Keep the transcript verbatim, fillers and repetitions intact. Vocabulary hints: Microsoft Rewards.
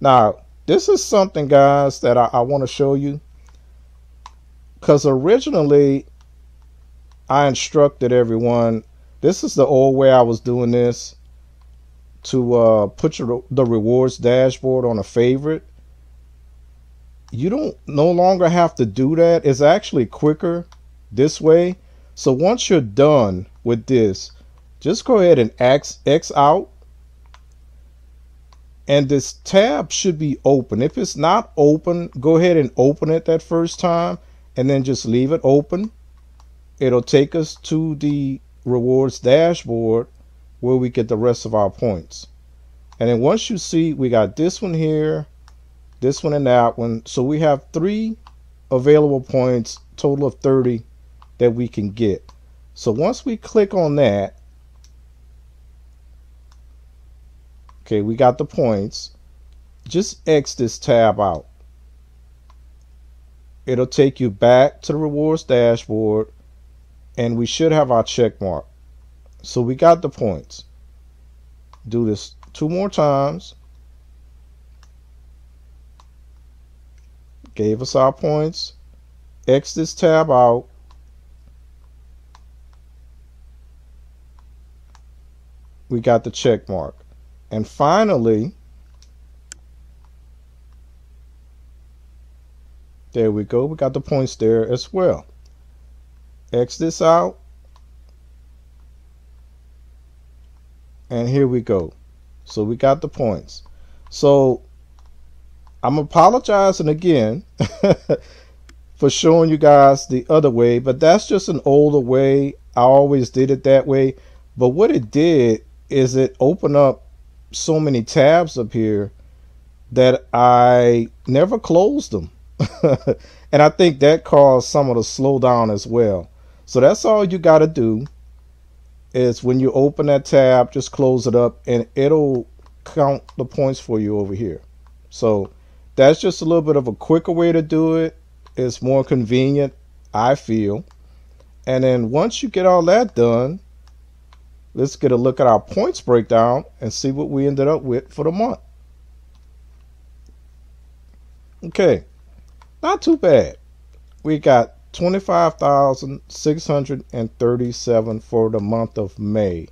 Now, this is something, guys, that I, I want to show you, because originally I instructed everyone, this is the old way I was doing this, to uh, put your, the rewards dashboard on a favorite. You don't no longer have to do that. It's actually quicker this way. So once you're done with this, just go ahead and X, X out. And this tab should be open. If it's not open, go ahead and open it that first time and then just leave it open. It'll take us to the rewards dashboard where we get the rest of our points. And then once you see, we got this one here, this one and that one. So we have three available points, total of thirty that we can get. So once we click on that, okay, we got the points. Just X this tab out. It'll take you back to the rewards dashboard and we should have our check mark. So we got the points. Do this two more times. Gave us our points. X this tab out. We got the check mark. And finally, there we go. We got the points there as well. X this out. And here we go. So we got the points. So I'm apologizing again for showing you guys the other way, but that's just an older way. I always did it that way. But what it did is it opened up so many tabs up here that I never closed them. And I think that caused some of the slowdown as well. So that's all you got to do is when you open that tab, just close it up and it'll count the points for you over here. So that's just a little bit of a quicker way to do it. It's more convenient, I feel. And then once you get all that done, let's get a look at our points breakdown and see what we ended up with for the month. Okay, not too bad. We got twenty-five thousand six hundred thirty-seven for the month of May.